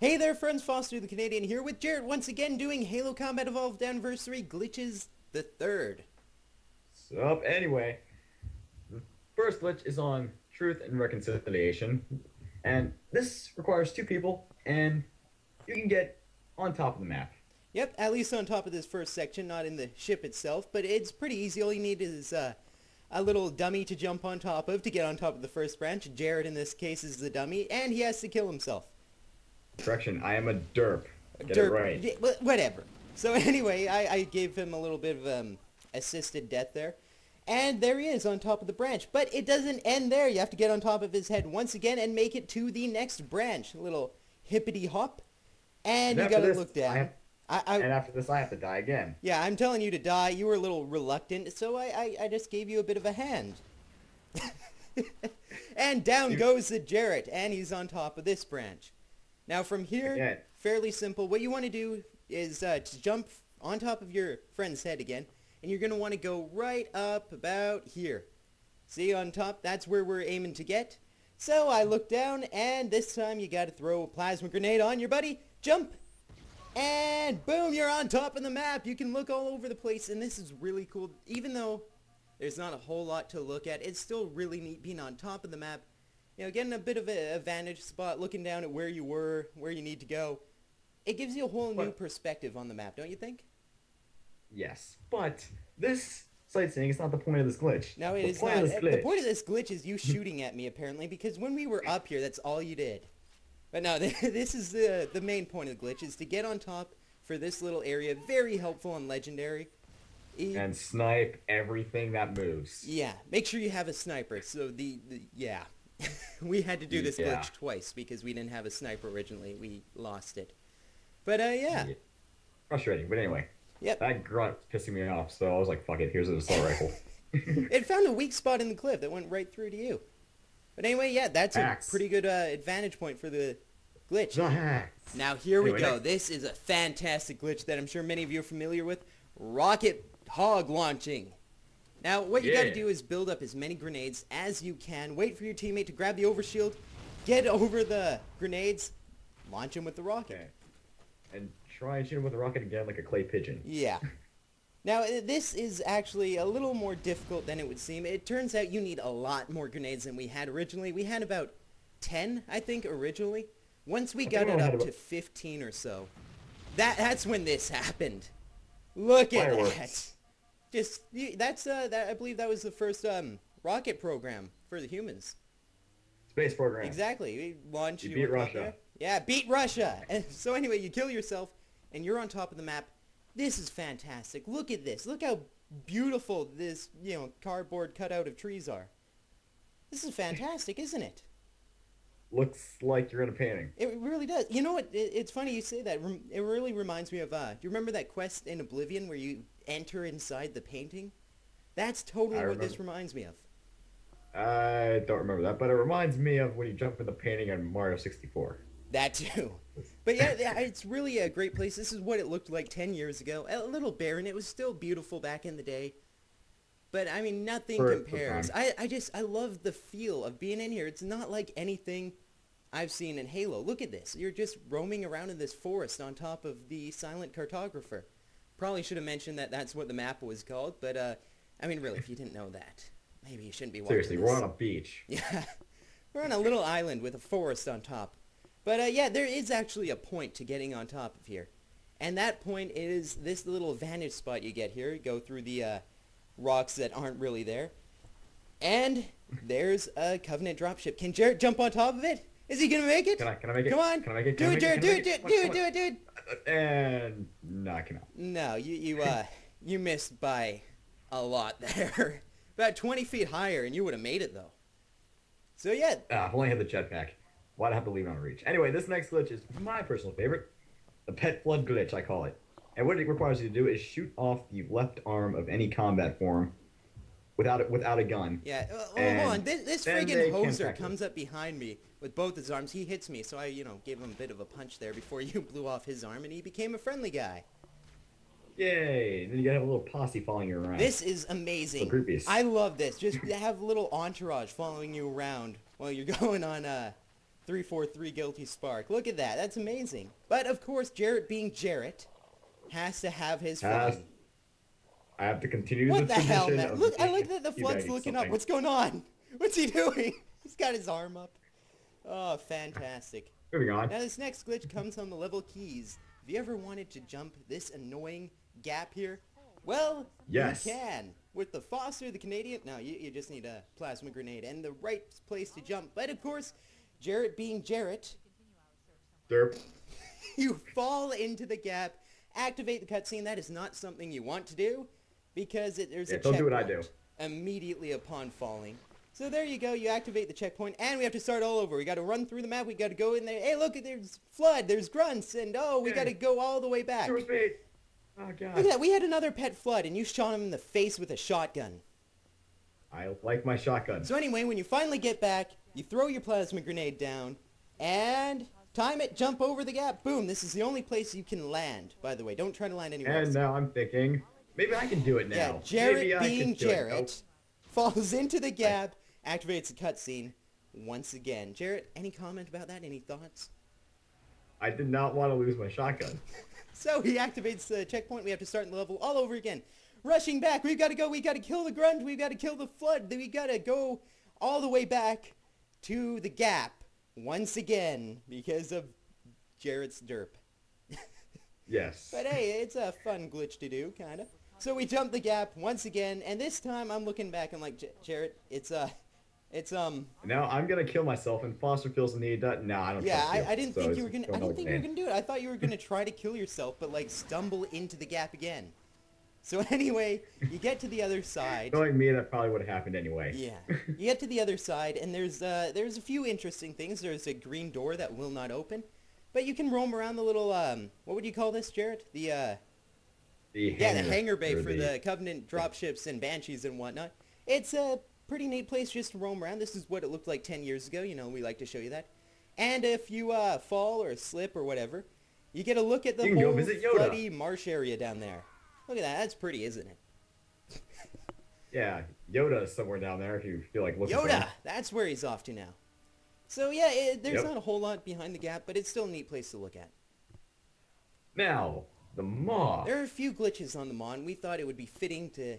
Hey there friends, Foster the Canadian here with Jarred once again doing Halo Combat Evolved Anniversary Glitches the Third. So anyway, the first glitch is on Truth and Reconciliation, and this requires two people, and you can get on top of the map. Yep, at least on top of this first section, not in the ship itself, but it's pretty easy. All you need is a little dummy to jump on top of to get on top of the first branch. Jarred in this case is the dummy, and he has to kill himself. Correction, I am a derp. Get it right. Whatever. So anyway, I gave him a little bit of assisted death there. And there he is on top of the branch. But it doesn't end there. You have to get on top of his head once again and make it to the next branch. A little hippity hop. And you gotta look down. And after this, I have to die again. Yeah, I'm telling you to die. You were a little reluctant, so I just gave you a bit of a hand. And down goes the Jarred, and he's on top of this branch. Now from here, again, fairly simple. What you want to do is to jump on top of your friend's head again, and you're going to want to go right up about here. See, on top, that's where we're aiming to get. So I look down, and this time you got to throw a plasma grenade on your buddy, jump, and boom, you're on top of the map. You can look all over the place, and this is really cool. Even though there's not a whole lot to look at, it's still really neat being on top of the map. You know, getting a bit of a vantage spot, looking down at where you were, where you need to go. It gives you a whole new perspective on the map, don't you think? Yes, but this sightseeing is not the point of this glitch. No, it is not. The point of this glitch is you shooting at me, apparently, because when we were up here, that's all you did. But no, this is the main point of the glitch, is to get on top for this little area. Very helpful and legendary. And snipe everything that moves. Yeah, make sure you have a sniper. So yeah. We had to do this glitch twice because we didn't have a sniper originally. We lost it. But, yeah. Frustrating, but anyway. Yep. That grunt was pissing me off, so I was like, fuck it, here's an assault rifle. It found a weak spot in the cliff that went right through to you. But anyway, yeah, that's a pretty good advantage point for the glitch. Now, here we go. This is a fantastic glitch that I'm sure many of you are familiar with. Rocket hog launching. Now, what you gotta do is build up as many grenades as you can, wait for your teammate to grab the overshield, get over the grenades, launch him with the rocket. And try and shoot him with the rocket again like a clay pigeon. Yeah. Now, this is actually a little more difficult than it would seem. It turns out you need a lot more grenades than we had originally. We had about 10, I think, originally. Once we got it up to 15 or so, that's when this happened. Look at that. Just I believe that was the first rocket program for the humans. Space program. Exactly. We launched. You beat Russia. Yeah, beat Russia. And so anyway, you kill yourself, and you're on top of the map. This is fantastic. Look at this. Look how beautiful this cardboard cutout of trees are. This is fantastic, isn't it? Looks like you're in a painting. It really does. You know what? It's funny you say that. It really reminds me of. Do you remember that quest in Oblivion where you enter inside the painting? That's totally what this reminds me of. I don't remember that, but it reminds me of when you jump in the painting on Mario 64. That too. But yeah, it's really a great place. This is what it looked like 10 years ago. A little barren. It was still beautiful back in the day. But, I mean, nothing compares. I love the feel of being in here. It's not like anything I've seen in Halo. Look at this. You're just roaming around in this forest on top of the Silent Cartographer. Probably should have mentioned that that's what the map was called, but, I mean, really, if you didn't know that, maybe you shouldn't be watching this. Seriously, we're on a beach. Yeah. We're on a little island with a forest on top. But, yeah, there is actually a point to getting on top of here. And that point is this little vantage spot you get here. You go through the, rocks that aren't really there. And there's a Covenant dropship. Can Jarred jump on top of it? Is he gonna make it? Can I make it? Come on. Can I make it? Do it, Jarred. Do it, do it. And no, I cannot. No, you missed by a lot there. About 20 feet higher, and you would have made it though. So yeah. I've only had the jetpack. Why'd I have to leave it on reach? Anyway, this next glitch is my personal favorite. The pet flood glitch, I call it. And what it requires you to do is shoot off the left arm of any combat form without a gun. Yeah, hold on. This friggin' hoser comes up behind me with both his arms. He hits me, so I, gave him a bit of a punch there before you blew off his arm, and he became a friendly guy. Yay! Then you gotta have a little posse following you around. This is amazing. Groupies. I love this. Just have a little entourage following you around while you're going on 343 Guilty Spark. Look at that. That's amazing. But, of course, Jarred being Jarred has to have his phone. I have to continue the tradition. What the hell, man? Look, I like that the Flood's looking up. What's going on? What's he doing? He's got his arm up. Oh, fantastic. Moving on. Now, this next glitch comes on the level keys. Have you ever wanted to jump this annoying gap here? Well, yes, you can. With the Foster the Canadian, no, you just need a plasma grenade and the right place to jump. But, of course, Jarred being Jarred, derp. You fall into the gap, activate the cutscene. That is not something you want to do because there's a checkpoint. Don't do what I do. Immediately upon falling. So there you go. You activate the checkpoint, and we have to start all over. We got to run through the map. We got to go in there. Hey, look, there's Flood. There's grunts, and oh, we got to go all the way back. Oh, God. Look at that. We had another pet Flood, and you shot him in the face with a shotgun. I like my shotgun. So anyway, when you finally get back, you throw your plasma grenade down, and time it, jump over the gap. Boom, this is the only place you can land, by the way. Don't try to land anywhere else. And now I'm thinking, maybe I can do it now. Yeah, Jarred being Jarred falls into the gap, activates the cutscene once again. Jarred, any comment about that? Any thoughts? I did not want to lose my shotgun. So he activates the checkpoint. We have to start the level all over again. Rushing back, we've got to go, we've got to kill the grunt, we've got to kill the Flood, then we got to go all the way back to the gap once again because of Jarred's derp. Yes. But hey, it's a fun glitch to do, kind of. So we jump the gap once again, and this time I'm looking back and like, Jarred, it's. Now I'm gonna kill myself, and Foster feels the need. No, I don't. Yeah, I didn't think you were gonna. I don't think you were gonna do it. I thought you were gonna try to kill yourself, but like stumble into the gap again. So anyway, you get to the other side. Knowing me, that probably would have happened anyway. Yeah. You get to the other side, and there's a few interesting things. There's a green door that will not open, but you can roam around the little, what would you call this, Jarred? The hangar bay for the Covenant dropships and Banshees and whatnot. It's a pretty neat place just to roam around. This is what it looked like 10 years ago. You know, we like to show you that. And if you fall or slip or whatever, you get a look at the whole bloody marsh area down there. Look at that. That's pretty, isn't it? Yeah, Yoda is somewhere down there if you feel like looking for him. Yoda! That's where he's off to now. So, yeah, there's not a whole lot behind the gap, but it's still a neat place to look at. Now, the Maw. There are a few glitches on the Maw, and we thought it would be fitting to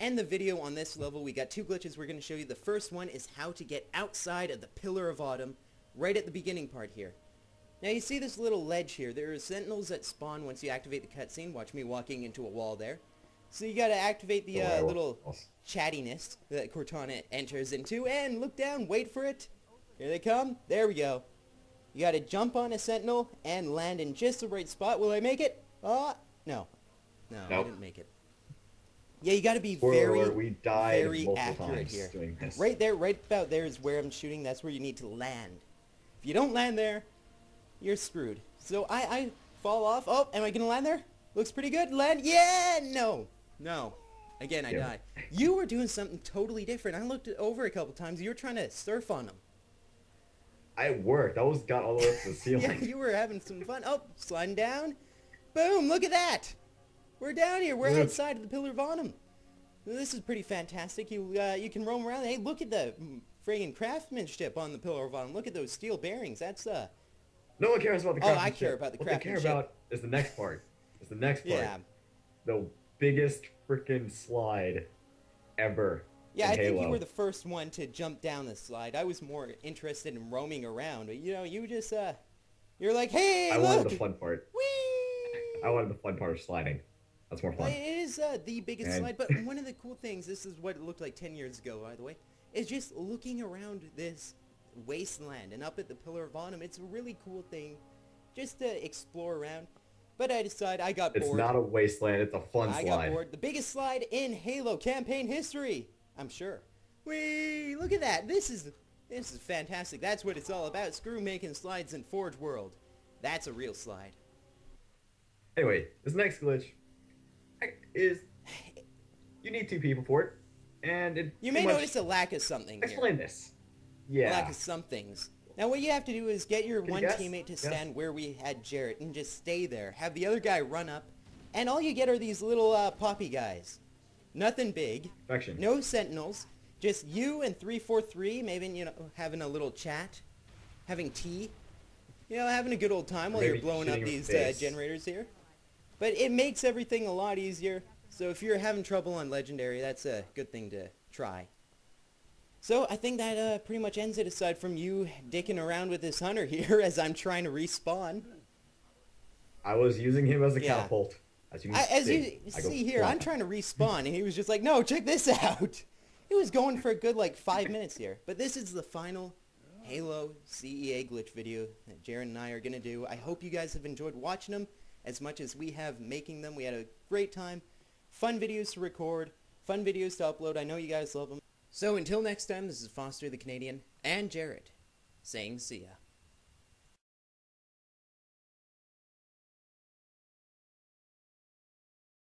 end the video on this level. We got two glitches we're going to show you. The first one is how to get outside of the Pillar of Autumn right at the beginning part here. Now you see this little ledge here. There are sentinels that spawn once you activate the cutscene. Watch me walking into a wall there. So you gotta activate the little chattiness that Cortana enters into, and look down, wait for it. Here they come. There we go. You gotta jump on a sentinel and land in just the right spot. Will I make it? No. No, I didn't make it. Yeah, you gotta be very accurate here. Right there, right about there is where I'm shooting. That's where you need to land. If you don't land there, you're screwed. So I fall off. Oh, am I going to land there? Looks pretty good. Land. Yeah! No. No. Again, I die. You were doing something totally different. I looked over a couple times. You were trying to surf on them. I worked. I always got all the way up to the ceiling. Yeah, you were having some fun. Oh, sliding down. Boom, look at that. We're down here. We're outside of the Pillar of Autumn. This is pretty fantastic. You can roam around. Hey, look at the friggin' craftsmanship on the Pillar of Autumn. Look at those steel bearings. That's, no one cares about the craftsmanship. Oh, I care about the craftsmanship. What they care about is the next part. It's the next part. Yeah. The biggest freaking slide ever. Yeah, I think you were the first one to jump down the slide. I was more interested in roaming around. But, you know, you just, you're like, hey, look! I wanted the fun part. Whee! I wanted the fun part of sliding. That's more fun. It is the biggest slide, but one of the cool things, this is what it looked like 10 years ago, by the way, is just looking around this wasteland and up at the Pillar of Autumn. It's a really cool thing just to explore around, but I decided I got bored. It's not a wasteland, it's a fun slide. I got bored. The biggest slide in Halo campaign history, I'm sure. Whee! Look at that. This is fantastic. That's what it's all about. Screw making slides in Forge World. That's a real slide. Anyway, this next glitch is you need two people for it, and you may notice a lack of something. Explain this. Yeah. Lack of some things. Now what you have to do is get your one teammate to stand where we had Jarred and just stay there. Have the other guy run up, and all you get are these little poppy guys. Nothing big. Perfection. No sentinels. Just you and 343, maybe, you know, having a little chat. having tea, you know, having a good old time while you're blowing up these generators here. But it makes everything a lot easier, so if you're having trouble on Legendary, that's a good thing to try. So I think that pretty much ends it, aside from you dicking around with this hunter here as I'm trying to respawn. I was using him as a catapult. As you see here, I'm trying to respawn, and he was just like, no, check this out! It was going for a good, like, 5 minutes here. But this is the final Halo CEA glitch video that Jarred and I are going to do. I hope you guys have enjoyed watching them as much as we have making them. We had a great time. Fun videos to record. Fun videos to upload. I know you guys love them. So until next time, this is Foster the Canadian and Jarred saying see ya.